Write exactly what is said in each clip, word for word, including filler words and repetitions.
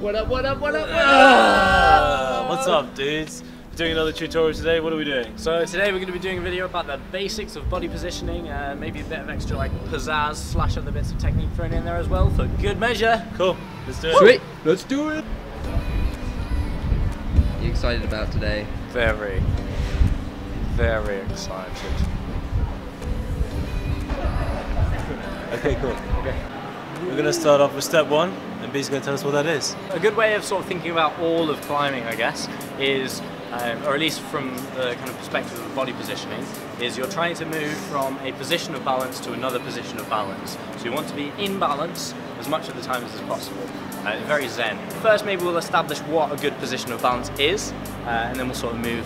What up, what up, what up, what up? Uh, what's up, dudes? We're doing another tutorial today. What are we doing? So today we're going to be doing a video about the basics of body positioning, uh, maybe a bit of extra like pizzazz slash other bits of technique thrown in there as well for good measure. Cool, let's do it. Sweet, let's do it. What are you excited about today? Very, very excited. Okay, cool. Okay. We're going to start off with step one. And B's going to tell us what that is. A good way of sort of thinking about all of climbing, I guess, is, um, or at least from the kind of perspective of body positioning, is you're trying to move from a position of balance to another position of balance. So you want to be in balance as much of the time as possible. Uh, very zen. First, maybe we'll establish what a good position of balance is, uh, and then we'll sort of move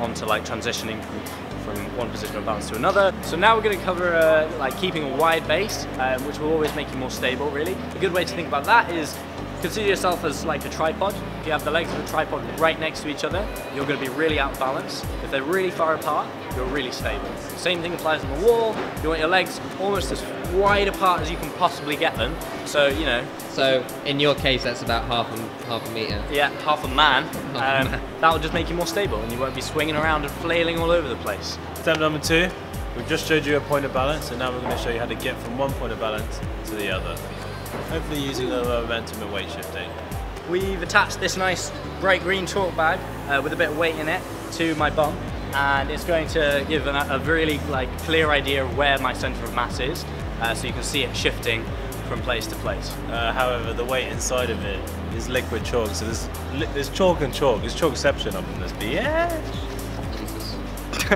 on to like transitioning from from one position of balance to another. So now we're going to cover uh, like keeping a wide base, uh, which will always make you more stable really. A good way to think about that is consider yourself as like a tripod. If you have the legs of a tripod right next to each other, you're going to be really out of balance. If they're really far apart, you're really stable. Same thing applies on the wall. You want your legs almost as wide apart as you can possibly get them. So, you know. So in your case, that's about half a, half a meter. Yeah, half a man. Half um, a man. That'll just make you more stable and you won't be swinging around and flailing all over the place. Step number two, we've just showed you a point of balance and now we're going to show you how to get from one point of balance to the other. Hopefully using a little momentum and weight shifting. We've attached this nice bright green chalk bag uh, with a bit of weight in it to my bum. And it's going to give an, a really like clear idea of where my centre of mass is, uh, so you can see it shifting from place to place. Uh, however, the weight inside of it is liquid chalk, so there's, there's chalk and chalk. There's chalkception up in this bee. Yeah.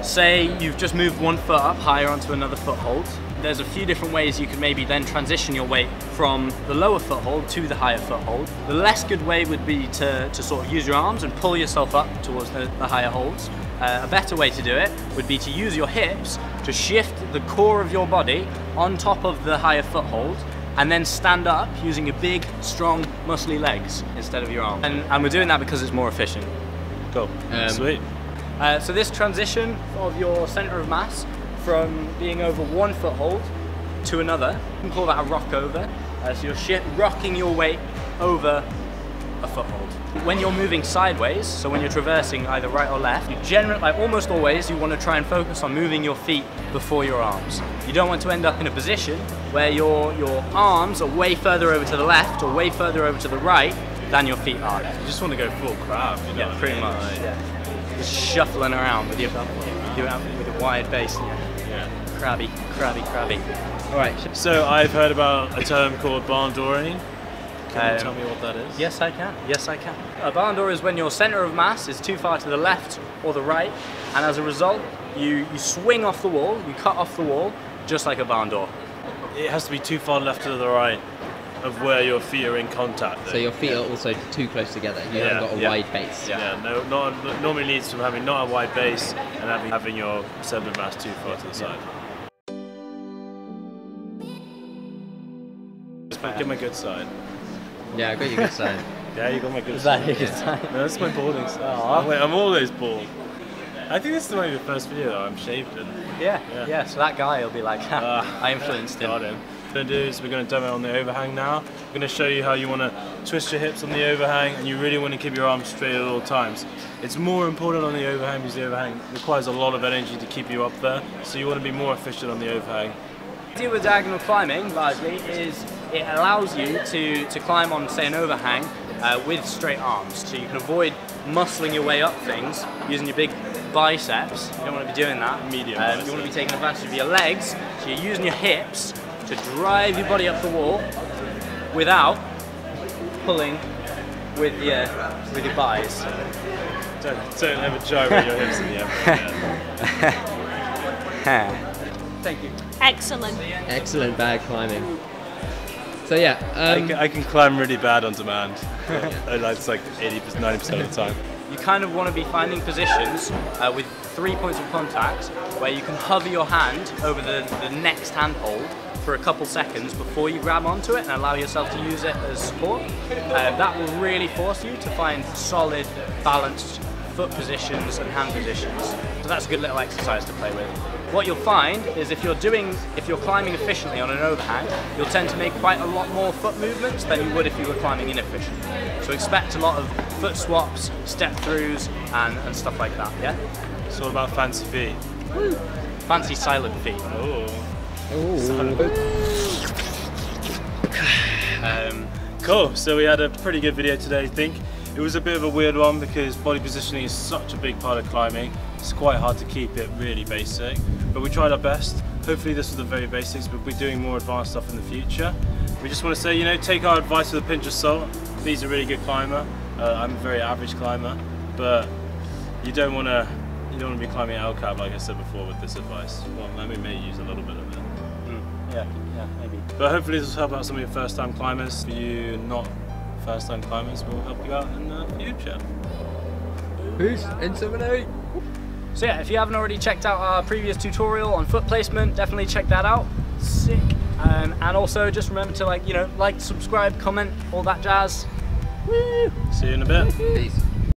Say you've just moved one foot up higher onto another foothold. There's a few different ways you could maybe then transition your weight from the lower foothold to the higher foothold. The less good way would be to, to sort of use your arms and pull yourself up towards the, the higher holds. Uh, a better way to do it would be to use your hips to shift the core of your body on top of the higher foothold and then stand up using your big, strong, muscly legs instead of your arms. And, and we're doing that because it's more efficient. Cool. Um, Sweet. Uh, so this transition of your center of mass from being over one foothold to another, you can call that a rock over. Uh, so you're shift, rocking your weight over a foothold. When you're moving sideways, so when you're traversing either right or left, you generally, like almost always, you want to try and focus on moving your feet before your arms. You don't want to end up in a position where your, your arms are way further over to the left or way further over to the right than your feet are. You just want to go full crab, you know? Yeah, pretty I mean? much, like, yeah. Just shuffling around with your, with your, with your wide base. Yeah. yeah. Crabby, crabby, crabby. All right. So I've heard about a term called barn-dooring. Can you tell me what that is? Yes, I can. Yes, I can. A barn door is when your centre of mass is too far to the left or the right, and as a result, you, you swing off the wall, you cut off the wall, just like a barn door. It has to be too far left or the right of where your feet are in contact. Though. So your feet yeah. are also too close together. You yeah. haven't got a yeah. wide base. Yeah, yeah. no, not, normally leads from having not a wide base and having, having your centre of mass too far to the side. Yeah. Just give my good side. Yeah, I got your good side. Yeah, you got my good Is side. Is that your good side? No, that's my balding side. Wait, I'm always bald. I think this is my first video though, I'm shaved in. Yeah, yeah, yeah, so that guy will be like, uh, I influenced him. Got him. What we're going to do is we're going to demo on the overhang now. We're going to show you how you want to twist your hips on the overhang and you really want to keep your arms straight at all times. It's more important on the overhang because the overhang requires a lot of energy to keep you up there, so you want to be more efficient on the overhang. The idea with diagonal climbing, largely, is it allows you to, to climb on, say, an overhang uh, with straight arms. So you can avoid muscling your way up things using your big biceps. You don't want to be doing that. Medium. Um, you want to be taking advantage of your legs. So you're using your hips to drive your body up the wall without pulling with your, with your biceps. Don't, don't ever gyrate your hips in the air. Thank you. Excellent. Excellent bag climbing. So yeah, um, I, can, I can climb really bad on demand. It's like eighty, ninety percent of the time. You kind of want to be finding positions uh, with three points of contact where you can hover your hand over the, the next handhold for a couple seconds before you grab onto it and allow yourself to use it as support. Uh, that will really force you to find solid, balanced foot positions and hand positions. So that's a good little exercise to play with. what you'll find is if you're doing, if you're climbing efficiently on an overhang, you'll tend to make quite a lot more foot movements than you would if you were climbing inefficiently. So expect a lot of foot swaps, step throughs, and, and stuff like that, yeah? It's all about fancy feet. Woo. Fancy silent feet. Oh. Um, cool, so we had a pretty good video today, I think. It was a bit of a weird one because body positioning is such a big part of climbing. It's quite hard to keep it really basic, but we tried our best. Hopefully this was the very basics, but we'll be doing more advanced stuff in the future. We just want to say, you know, take our advice with a pinch of salt. Lee's a really good climber. Uh, I'm a very average climber, but you don't want to you don't want to be climbing L CAP like I said before with this advice. Well, I mean, we may use a little bit of it. Mm. Yeah, yeah, maybe. But hopefully this will help out some of your first-time climbers. If you're not first-time climbers, we'll help you out in the future. Peace, N seven eight. So yeah, if you haven't already checked out our previous tutorial on foot placement, definitely check that out. Sick. Um, and also just remember to like, you know, like, subscribe, comment, all that jazz. Woo! See you in a bit. Peace.